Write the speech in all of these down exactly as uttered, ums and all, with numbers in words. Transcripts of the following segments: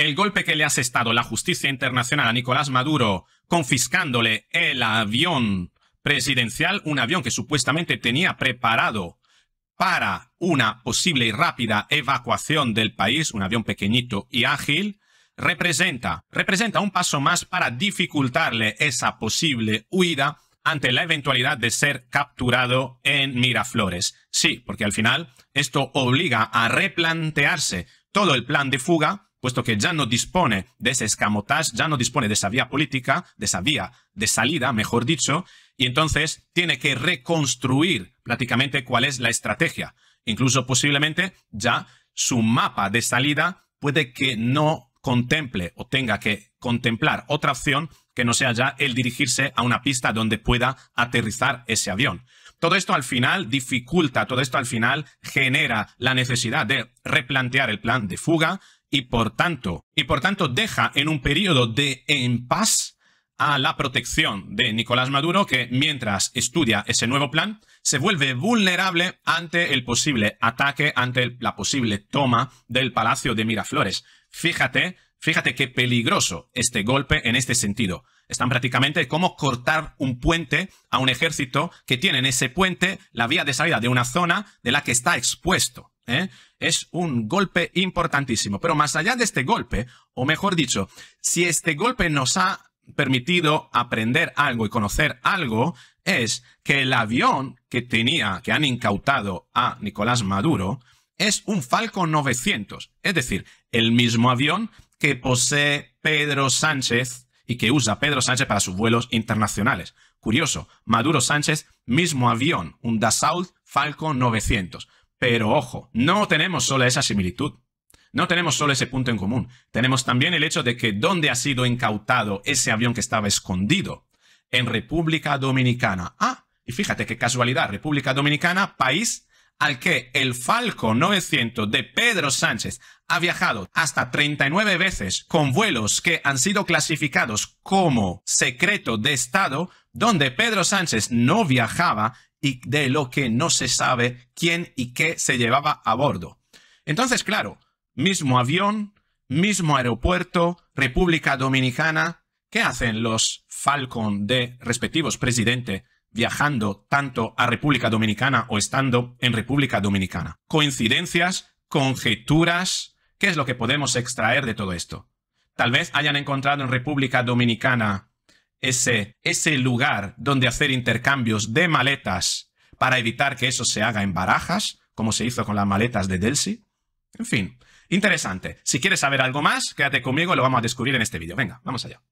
El golpe que le ha asestado la justicia internacional a Nicolás Maduro, confiscándole el avión presidencial, un avión que supuestamente tenía preparado para una posible y rápida evacuación del país, un avión pequeñito y ágil, representa, representa un paso más para dificultarle esa posible huida ante la eventualidad de ser capturado en Miraflores. Sí, porque al final esto obliga a replantearse todo el plan de fuga, puesto que ya no dispone de ese escamotage, ya no dispone de esa vía política, de esa vía de salida, mejor dicho, y entonces tiene que reconstruir prácticamente cuál es la estrategia. Incluso posiblemente ya su mapa de salida puede que no contemple o tenga que contemplar otra opción que no sea ya el dirigirse a una pista donde pueda aterrizar ese avión. Todo esto al final dificulta, todo esto al final genera la necesidad de replantear el plan de fuga, Y por, tanto, y por tanto deja en un periodo de impas a la protección de Nicolás Maduro, que mientras estudia ese nuevo plan se vuelve vulnerable ante el posible ataque, ante la posible toma del Palacio de Miraflores. Fíjate, fíjate qué peligroso este golpe en este sentido. Están prácticamente como cortar un puente a un ejército que tiene en ese puente la vía de salida de una zona de la que está expuesto. ¿Eh? Es un golpe importantísimo, pero más allá de este golpe, o mejor dicho, si este golpe nos ha permitido aprender algo y conocer algo, es que el avión que tenía, que han incautado a Nicolás Maduro, es un Falcon novecientos, es decir, el mismo avión que posee Pedro Sánchez y que usa Pedro Sánchez para sus vuelos internacionales. Curioso, Maduro-Sánchez, mismo avión, un Dassault Falcon novecientos. Pero ojo, no tenemos solo esa similitud, no tenemos solo ese punto en común, tenemos también el hecho de que dónde ha sido incautado ese avión que estaba escondido, en República Dominicana. Ah, y fíjate qué casualidad, República Dominicana, país al que el Falcon novecientos de Pedro Sánchez ha viajado hasta treinta y nueve veces con vuelos que han sido clasificados como secreto de Estado, donde Pedro Sánchez no viajaba y de lo que no se sabe quién y qué se llevaba a bordo. Entonces, claro, mismo avión, mismo aeropuerto, República Dominicana, ¿qué hacen los Falcon de respectivos presidentes viajando tanto a República Dominicana o estando en República Dominicana? ¿Coincidencias? ¿Conjeturas? ¿Qué es lo que podemos extraer de todo esto? Tal vez hayan encontrado en República Dominicana Ese, ese lugar donde hacer intercambios de maletas para evitar que eso se haga en Barajas, como se hizo con las maletas de Delcy. En fin, interesante. Si quieres saber algo más, quédate conmigo y lo vamos a descubrir en este vídeo. Venga, vamos allá.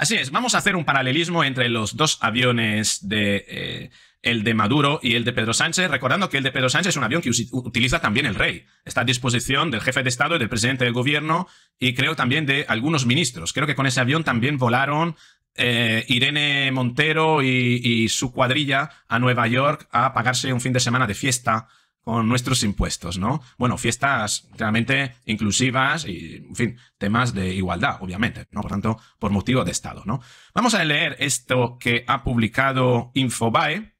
Así es, vamos a hacer un paralelismo entre los dos aviones de eh, el de Maduro y el de Pedro Sánchez, recordando que el de Pedro Sánchez es un avión que utiliza también el rey. Está a disposición del jefe de Estado y del presidente del gobierno y creo también de algunos ministros. Creo que con ese avión también volaron eh, Irene Montero y, y su cuadrilla a Nueva York a pagarse un fin de semana de fiesta con nuestros impuestos, ¿no? Bueno, fiestas realmente inclusivas y, en fin, temas de igualdad, obviamente, ¿no? Por tanto, por motivo de Estado, ¿no? Vamos a leer esto que ha publicado Infobae,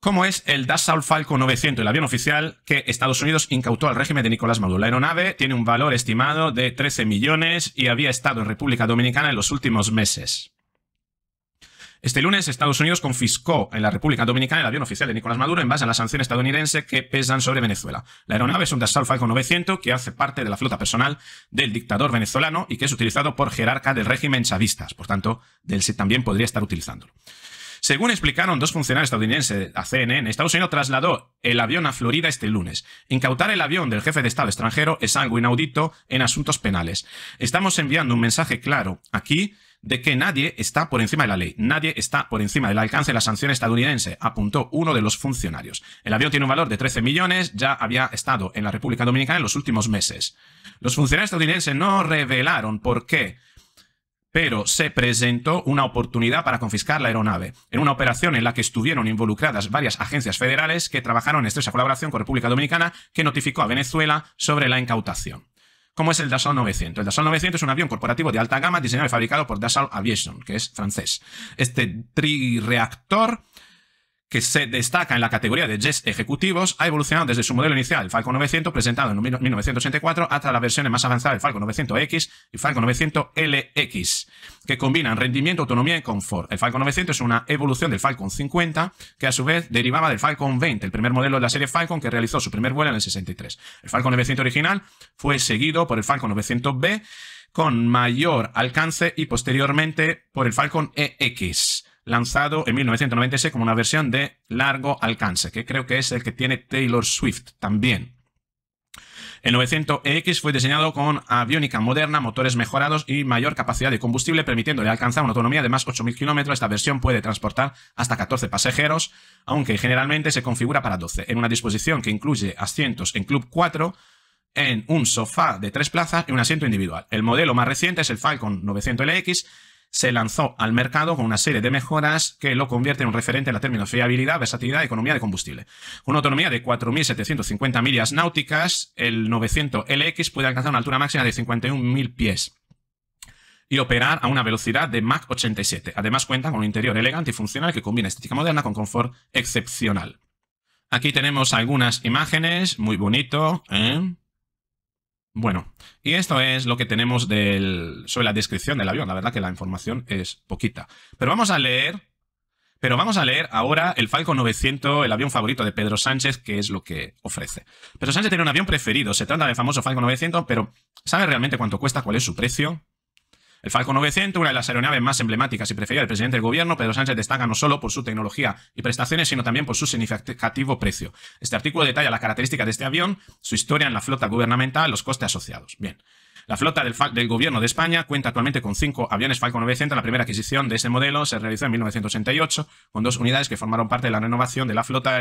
cómo es el Dassault Falcon novecientos, el avión oficial que Estados Unidos incautó al régimen de Nicolás Maduro. La aeronave tiene un valor estimado de trece millones y había estado en República Dominicana en los últimos meses. Este lunes, Estados Unidos confiscó en la República Dominicana el avión oficial de Nicolás Maduro en base a la sanción estadounidense que pesan sobre Venezuela. La aeronave es un Dassault Falcon novecientos que hace parte de la flota personal del dictador venezolano y que es utilizado por jerarca del régimen chavistas. Por tanto, Delcy también podría estar utilizándolo. Según explicaron dos funcionarios estadounidenses a C N N, Estados Unidos trasladó el avión a Florida este lunes. Incautar el avión del jefe de Estado extranjero es algo inaudito en asuntos penales. Estamos enviando un mensaje claro aquí de que nadie está por encima de la ley, nadie está por encima del alcance de la sanción estadounidense, apuntó uno de los funcionarios. El avión tiene un valor de trece millones, ya había estado en la República Dominicana en los últimos meses. Los funcionarios estadounidenses no revelaron por qué, pero se presentó una oportunidad para confiscar la aeronave, en una operación en la que estuvieron involucradas varias agencias federales que trabajaron en estrecha colaboración con República Dominicana, que notificó a Venezuela sobre la incautación. ¿Cómo es el Dassault novecientos? El Dassault novecientos es un avión corporativo de alta gama diseñado y fabricado por Dassault Aviation, que es francés. Este trireactor que se destaca en la categoría de jets ejecutivos, ha evolucionado desde su modelo inicial, el Falcon novecientos, presentado en mil novecientos ochenta y cuatro, hasta las versiones más avanzadas, el Falcon novecientos X y Falcon novecientos L X, que combinan rendimiento, autonomía y confort. El Falcon novecientos es una evolución del Falcon cincuenta, que a su vez derivaba del Falcon veinte, el primer modelo de la serie Falcon, que realizó su primer vuelo en el sesenta y tres. El Falcon novecientos original fue seguido por el Falcon novecientos B, con mayor alcance, y posteriormente por el Falcon E X, lanzado en mil novecientos noventa y seis como una versión de largo alcance, que creo que es el que tiene Taylor Swift también. El novecientos E X fue diseñado con aviónica moderna, motores mejorados y mayor capacidad de combustible, permitiéndole alcanzar una autonomía de más ocho mil kilómetros. Esta versión puede transportar hasta catorce pasajeros, aunque generalmente se configura para doce, en una disposición que incluye asientos en Club cuatro, en un sofá de tres plazas y un asiento individual. El modelo más reciente es el Falcon novecientos L X, se lanzó al mercado con una serie de mejoras que lo convierten en un referente en los términos de fiabilidad, versatilidad y economía de combustible. Con una autonomía de cuatro mil setecientas cincuenta millas náuticas, el novecientos L X puede alcanzar una altura máxima de cincuenta y un mil pies y operar a una velocidad de Mach ochenta y siete. Además cuenta con un interior elegante y funcional que combina estética moderna con confort excepcional. Aquí tenemos algunas imágenes, muy bonito, ¿eh? Bueno, y esto es lo que tenemos del, sobre la descripción del avión. La verdad que la información es poquita. Pero vamos a leer, pero vamos a leer ahora el Falcon novecientos, el avión favorito de Pedro Sánchez, que es lo que ofrece. Pedro Sánchez tiene un avión preferido. Se trata del famoso Falcon novecientos, pero ¿sabe realmente cuánto cuesta? ¿Cuál es su precio? El Falcon novecientos, una de las aeronaves más emblemáticas y preferidas del presidente del gobierno, Pedro Sánchez destaca no solo por su tecnología y prestaciones, sino también por su significativo precio. Este artículo detalla las características de este avión, su historia en la flota gubernamental, los costes asociados. Bien. La flota del, del gobierno de España cuenta actualmente con cinco aviones Falcon novecientos. La primera adquisición de ese modelo se realizó en mil novecientos ochenta y ocho, con dos unidades que formaron parte de la renovación de la flota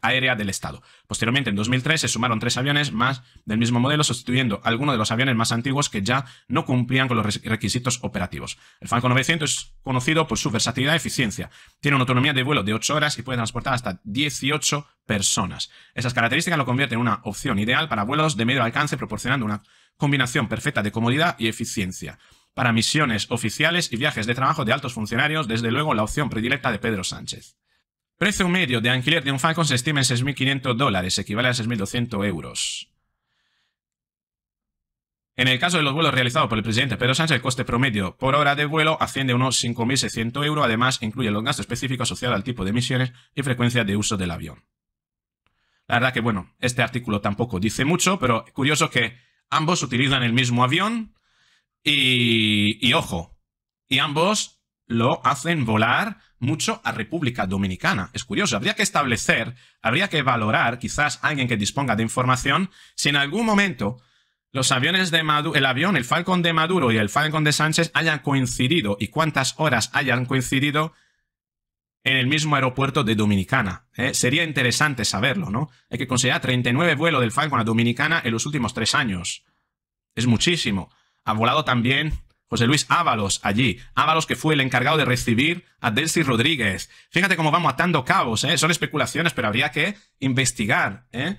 aérea del Estado. Posteriormente, en dos mil tres, se sumaron tres aviones más del mismo modelo, sustituyendo algunos de los aviones más antiguos que ya no cumplían con los requisitos operativos. El Falcon novecientos es conocido por su versatilidad y eficiencia. Tiene una autonomía de vuelo de ocho horas y puede transportar hasta dieciocho personas. Esas características lo convierten en una opción ideal para vuelos de medio alcance, proporcionando una combinación perfecta de comodidad y eficiencia. Para misiones oficiales y viajes de trabajo de altos funcionarios, desde luego la opción predilecta de Pedro Sánchez. Precio medio de alquiler de un Falcon se estima en seis mil quinientos dólares, equivale a seis mil doscientos euros. En el caso de los vuelos realizados por el presidente Pedro Sánchez, el coste promedio por hora de vuelo asciende a unos cinco mil seiscientos euros, además incluye los gastos específicos asociados al tipo de misiones y frecuencia de uso del avión. La verdad que, bueno, este artículo tampoco dice mucho, pero curioso que ambos utilizan el mismo avión y, y, ojo, y ambos lo hacen volar mucho a República Dominicana. Es curioso, habría que establecer, habría que valorar, quizás alguien que disponga de información, si en algún momento los aviones de Maduro, el avión, el Falcon de Maduro y el Falcon de Sánchez hayan coincidido y cuántas horas hayan coincidido en el mismo aeropuerto de Dominicana. ¿Eh? Sería interesante saberlo, ¿no? Hay que considerar treinta y nueve vuelos del Falcon a Dominicana en los últimos tres años. Es muchísimo. Ha volado también José Luis Ábalos allí. Ábalos, que fue el encargado de recibir a Delcy Rodríguez. Fíjate cómo vamos atando cabos, ¿eh? Son especulaciones, pero habría que investigar, ¿eh?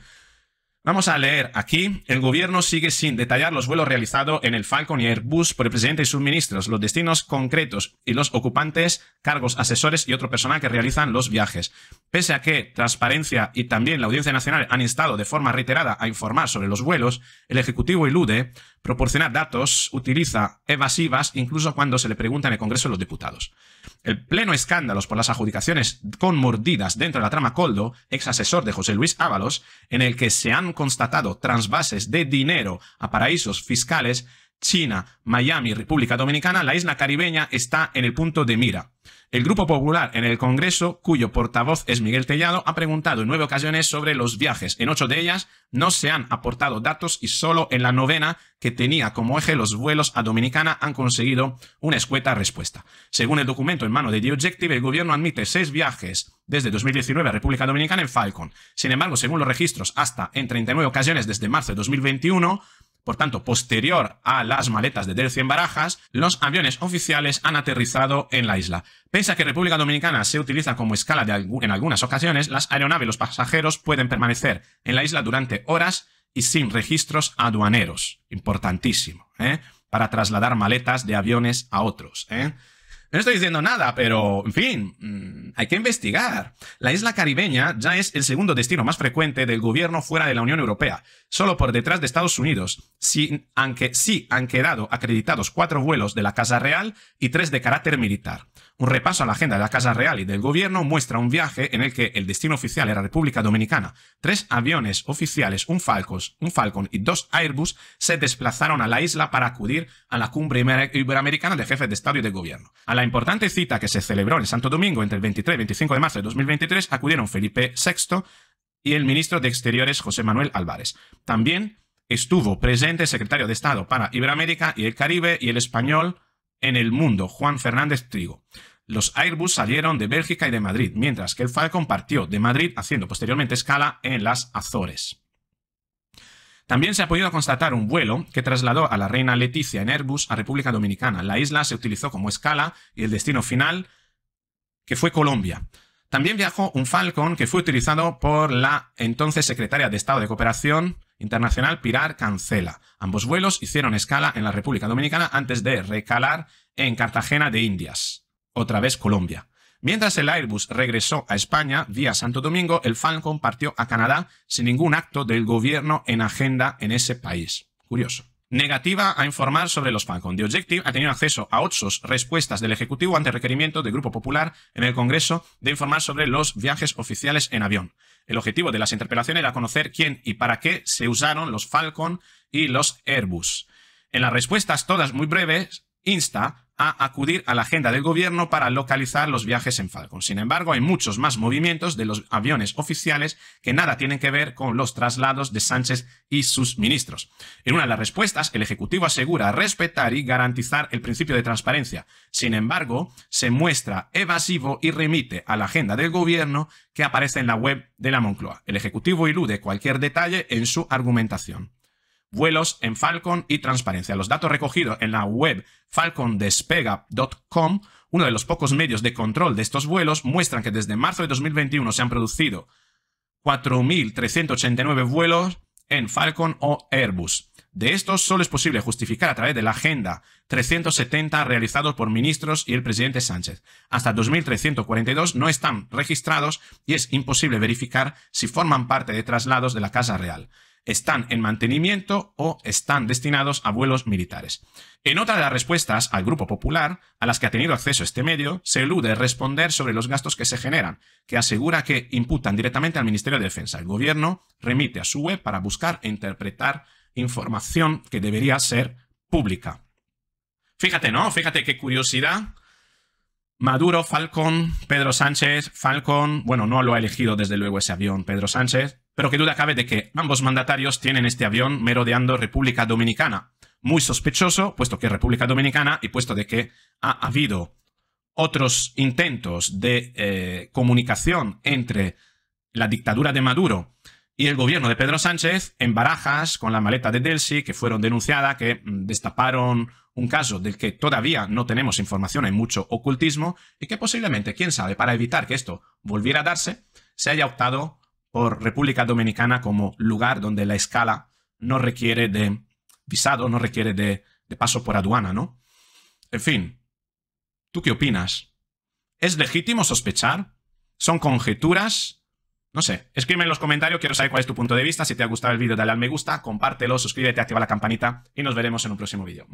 Vamos a leer aquí. El gobierno sigue sin detallar los vuelos realizados en el Falcon y Airbus por el presidente y sus ministros, los destinos concretos y los ocupantes, cargos, asesores y otro personal que realizan los viajes. Pese a que Transparencia y también la Audiencia Nacional han instado de forma reiterada a informar sobre los vuelos, el Ejecutivo ilude proporcionar datos, utiliza evasivas incluso cuando se le pregunta en el Congreso de los Diputados. El pleno escándalos por las adjudicaciones con mordidas dentro de la trama Coldo, ex asesor de José Luis Ábalos, en el que se han constatado trasvases de dinero a paraísos fiscales, China, Miami, República Dominicana, la isla caribeña está en el punto de mira. El Grupo Popular en el Congreso, cuyo portavoz es Miguel Tellado, ha preguntado en nueve ocasiones sobre los viajes. En ocho de ellas no se han aportado datos y solo en la novena, que tenía como eje los vuelos a Dominicana, han conseguido una escueta respuesta. Según el documento en mano de The Objective, el gobierno admite seis viajes desde dos mil diecinueve a República Dominicana en Falcon. Sin embargo, según los registros, hasta en treinta y nueve ocasiones desde marzo de dos mil veintiuno... Por tanto, posterior a las maletas de Delcy en Barajas, los aviones oficiales han aterrizado en la isla. Pese a que República Dominicana se utiliza como escala de alg- en algunas ocasiones, las aeronaves y los pasajeros pueden permanecer en la isla durante horas y sin registros aduaneros. Importantísimo, ¿eh? Para trasladar maletas de aviones a otros, ¿eh? No estoy diciendo nada, pero, en fin, hay que investigar. La isla caribeña ya es el segundo destino más frecuente del gobierno fuera de la Unión Europea, solo por detrás de Estados Unidos. Sí, aunque sí han quedado acreditados cuatro vuelos de la Casa Real y tres de carácter militar. Un repaso a la agenda de la Casa Real y del gobierno muestra un viaje en el que el destino oficial era República Dominicana. Tres aviones oficiales, un Falcon, un Falcon y dos Airbus, se desplazaron a la isla para acudir a la cumbre iberoamericana de jefes de Estado y de gobierno. A la importante cita que se celebró en Santo Domingo entre el veintitrés y veinticinco de marzo de dos mil veintitrés acudieron Felipe sexto y el ministro de Exteriores José Manuel Álvarez. También estuvo presente el secretario de Estado para Iberoamérica y el Caribe y el español en el mundo, Juan Fernández Trigo. Los Airbus salieron de Bélgica y de Madrid, mientras que el Falcon partió de Madrid haciendo posteriormente escala en las Azores. También se ha podido constatar un vuelo que trasladó a la reina Letizia en Airbus a República Dominicana. La isla se utilizó como escala y el destino final, que fue Colombia. También viajó un Falcon que fue utilizado por la entonces secretaria de Estado de Cooperación Internacional Pilar Cancela. Ambos vuelos hicieron escala en la República Dominicana antes de recalar en Cartagena de Indias, otra vez Colombia. Mientras el Airbus regresó a España vía Santo Domingo, el Falcon partió a Canadá sin ningún acto del gobierno en agenda en ese país. Curioso. Negativa a informar sobre los Falcon. The Objective ha tenido acceso a ocho respuestas del Ejecutivo ante requerimiento del Grupo Popular en el Congreso de informar sobre los viajes oficiales en avión. El objetivo de las interpelaciones era conocer quién y para qué se usaron los Falcon y los Airbus. En las respuestas, todas muy breves, insta a acudir a la agenda del gobierno para localizar los viajes en Falcon. Sin embargo, hay muchos más movimientos de los aviones oficiales que nada tienen que ver con los traslados de Sánchez y sus ministros. En una de las respuestas, el Ejecutivo asegura respetar y garantizar el principio de transparencia. Sin embargo, se muestra evasivo y remite a la agenda del gobierno que aparece en la web de la Moncloa. El Ejecutivo ilude cualquier detalle en su argumentación. Vuelos en Falcon y transparencia. Los datos recogidos en la web falcon despega punto com, uno de los pocos medios de control de estos vuelos, muestran que desde marzo de dos mil veintiuno se han producido cuatro mil trescientos ochenta y nueve vuelos en Falcon o Airbus. De estos, solo es posible justificar a través de la Agenda trescientos setenta realizados por ministros y el presidente Sánchez. Hasta dos mil trescientos cuarenta y dos no están registrados y es imposible verificar si forman parte de traslados de la Casa Real. Están en mantenimiento o están destinados a vuelos militares. En otra de las respuestas al Grupo Popular, a las que ha tenido acceso este medio, se elude responder sobre los gastos que se generan, que asegura que imputan directamente al Ministerio de Defensa. El gobierno remite a su web para buscar e interpretar información que debería ser pública. Fíjate, ¿no? Fíjate qué curiosidad. Maduro, Falcon, Pedro Sánchez, Falcon... Bueno, no lo ha elegido desde luego ese avión Pedro Sánchez, pero qué duda cabe de que ambos mandatarios tienen este avión merodeando República Dominicana. Muy sospechoso, puesto que es República Dominicana y puesto de que ha habido otros intentos de eh, comunicación entre la dictadura de Maduro y el gobierno de Pedro Sánchez en Barajas, con la maleta de Delcy, que fueron denunciadas, que destaparon un caso del que todavía no tenemos información, hay mucho ocultismo, y que posiblemente, quién sabe, para evitar que esto volviera a darse, se haya optado por República Dominicana como lugar donde la escala no requiere de visado, no requiere de, de paso por aduana, ¿no? En fin, ¿tú qué opinas? ¿Es legítimo sospechar? ¿Son conjeturas? No sé, escríbeme en los comentarios, quiero saber cuál es tu punto de vista. Si te ha gustado el vídeo, dale al me gusta, compártelo, suscríbete, activa la campanita y nos veremos en un próximo vídeo.